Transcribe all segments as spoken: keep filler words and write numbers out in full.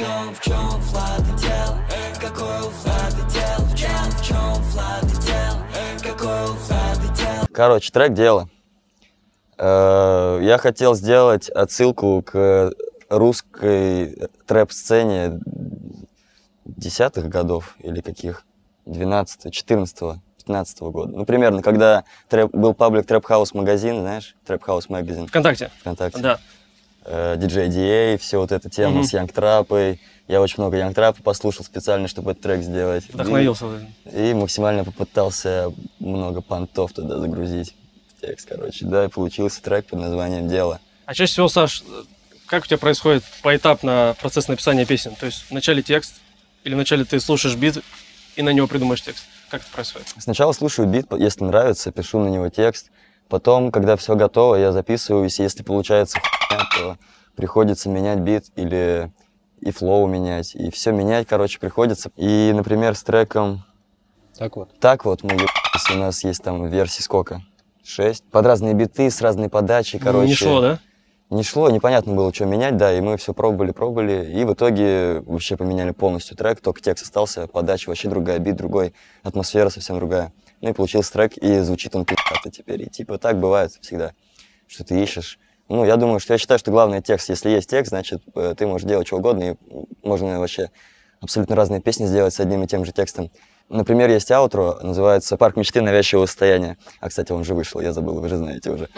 чем, в чем Флада дел? Какой у Флада дел? В чем, в чем Флада дел? Какой у Флада дел? Короче, трек «Дело». Я хотел сделать отсылку к русской трэп-сцене десятых годов или каких, двенадцатого, четырнадцатого, пятнадцатого года. Ну, примерно, когда трэп, был паблик Трэп Хаус магазин, знаешь, Трэп Хаус магазин. ВКонтакте. ВКонтакте. Да. Диджей Ди Эй, все вот эта тема mm-hmm. с Янг Трэппой. Я очень много Янг Трэппа послушал специально, чтобы этот трек сделать. Вдохновился. И, и максимально попытался много понтов туда загрузить. Текст, короче. Да, и получился трек под названием «Дело». А чаще всего, Саш, как у тебя происходит поэтапно процесс написания песен? То есть вначале текст, или вначале ты слушаешь бит и на него придумаешь текст? Как это происходит? Сначала слушаю бит, если нравится, пишу на него текст. Потом, когда все готово, я записываюсь, и если получается хуйня, то приходится менять бит или и флоу менять, и все менять, короче, приходится. И, например, с треком «Так вот». «Так вот» мы ебались, у нас есть там версии сколько? шесть. Под разные биты, с разной подачей, короче. Не шло, да? Не шло, непонятно было, что менять, да, и мы все пробовали, пробовали, и в итоге вообще поменяли полностью трек, только текст остался, подача вообще другая, бит другой, атмосфера совсем другая. Ну и получился трек, и звучит он пи***то теперь, и типа так бывает всегда, что ты ищешь. Ну, я думаю, что я считаю, что главное текст, если есть текст, значит, ты можешь делать что угодно, и можно вообще абсолютно разные песни сделать с одним и тем же текстом. Например, есть аутро, называется «Парк мечты навязчивого состояния». А, кстати, он же вышел, я забыл, вы же знаете уже.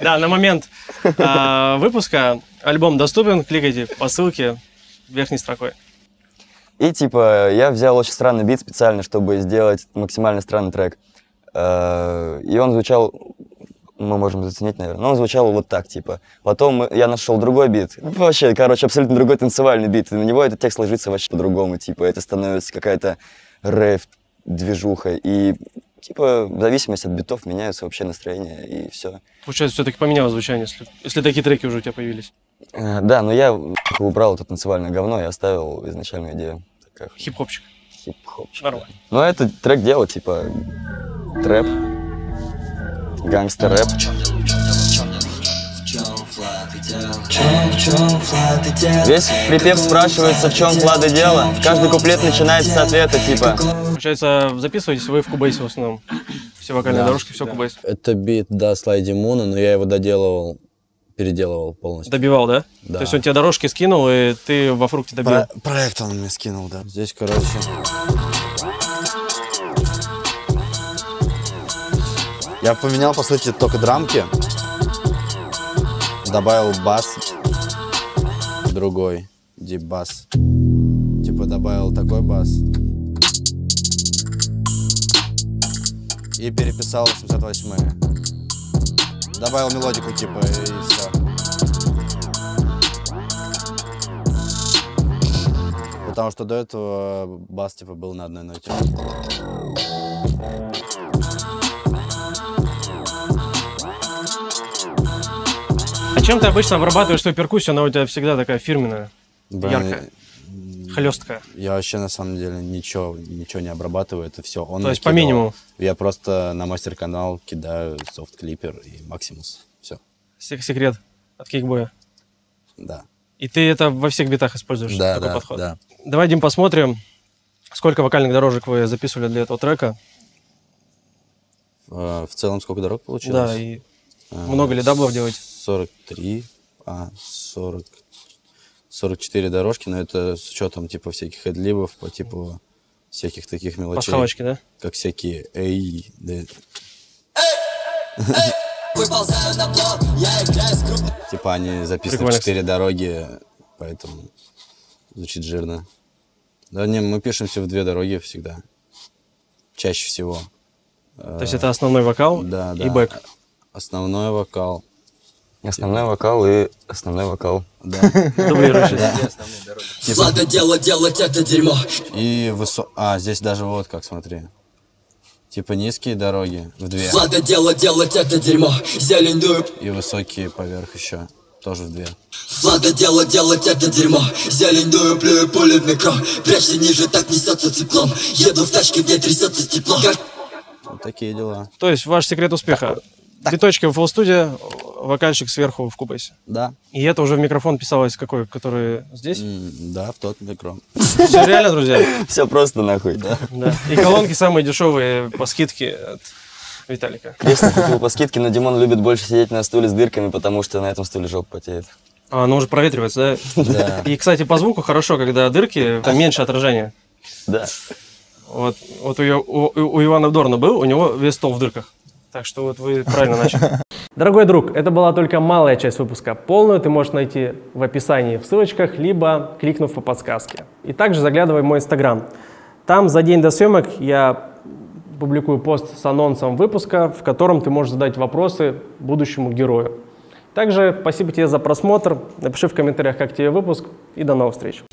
Да, на момент выпуска альбом доступен, кликайте по ссылке верхней строкой. И типа я взял очень странный бит специально, чтобы сделать максимально странный трек. И он звучал, мы можем заценить, наверное, но он звучал вот так, типа. Потом я нашел другой бит, вообще, короче, абсолютно другой танцевальный бит, и на него этот текст ложится вообще по-другому, типа, это становится какая-то рэв-движуха, и, типа, в зависимости от битов меняются вообще настроения, и все. Получается, все-таки поменялось звучание, если, если такие треки уже у тебя появились. А, да, но я убрал это танцевальное говно и оставил изначальную идею. Хип-хопчик. Хип-хопчик, нормально. Да. Ну, а этот трек делал, типа, трэп. Гангстер рэп. Весь припев спрашивается, в чем Флада дело. Каждый куплет начинается с ответа, типа. Получается, записываетесь вы в Cubase в основном. Все вокальные да, дорожки, все да. Cubase. Это бит, да, Слайдимуна, но я его доделывал, переделывал полностью. Добивал, да? Да. То есть он тебе дорожки скинул, и ты во фрукте добил? Про проект он мне скинул, да. Здесь, короче... Я поменял, по сути, только драмки, добавил бас, другой, дип-бас, типа добавил такой бас и переписал восемьсот восьмые, добавил мелодику типа и все. Потому что до этого бас типа был на одной ноте. Чем ты обычно обрабатываешь свою перкуссию? Она у тебя всегда такая фирменная, да, яркая, я... хлесткая. Я вообще на самом деле ничего, ничего не обрабатываю, это все. Он То есть накидал. По минимуму? Я просто на мастер-канал кидаю софт-клипер и Maximus, все. Секрет от Кейкбоя? Да. И ты это во всех битах используешь, да, такой да, подход? Да. Давай, Дим, посмотрим, сколько вокальных дорожек вы записывали для этого трека. В целом сколько дорог получилось? Да, и а, много ли даблов делать? сорок три, а сорок, сорок четыре дорожки, но это с учетом типа всяких хедлибов, по типу всяких таких мелочей. Пасхалочки, да? Как всякие эй, да. Эй, эй, выползаю на блок, я играю с крупным. Типа они записаны четыре дороги, поэтому звучит жирно. Да не, мы пишемся в две дороги всегда, чаще всего. То есть это основной вокал да, и да. бэк? Основной вокал. Основной вокал и основной вокал. Да. Флада дело делать это дерьмо. И высо... А, здесь даже вот как, смотри. Типа низкие дороги в две. Флада дело делать это дерьмо. Зеленую. И высокие поверх еще. Тоже в две. Флада дело делать это дерьмо. Зеленую плюю пули в микро. Прячься ниже, так несется циклом. Еду в тачке, мне трясется стекло. Вот такие дела. То есть ваш секрет успеха. Биточки в Full Studio. вокальщик сверху в Cubase. Да. И это уже в микрофон писалось какой, который здесь? Mm, да, в тот микрофон. Все реально, друзья? Все просто нахуй, да. И колонки самые дешевые по скидке от Виталика. Кресло купил по скидке, но Димон любит больше сидеть на стуле с дырками, потому что на этом стуле жопа потеет. А, оно уже проветривается, да? Да. И, кстати, по звуку хорошо, когда дырки, там меньше отражения. Да. Вот, вот у, у, у Ивана Дорна был, у него весь стол в дырках. Так что вот вы правильно начали. Дорогой друг, это была только малая часть выпуска. Полную ты можешь найти в описании, в ссылочках, либо кликнув по подсказке. И также заглядывай в мой инстаграм. Там за день до съемок я публикую пост с анонсом выпуска, в котором ты можешь задать вопросы будущему герою. Также спасибо тебе за просмотр. Напиши в комментариях, как тебе выпуск. И до новых встреч.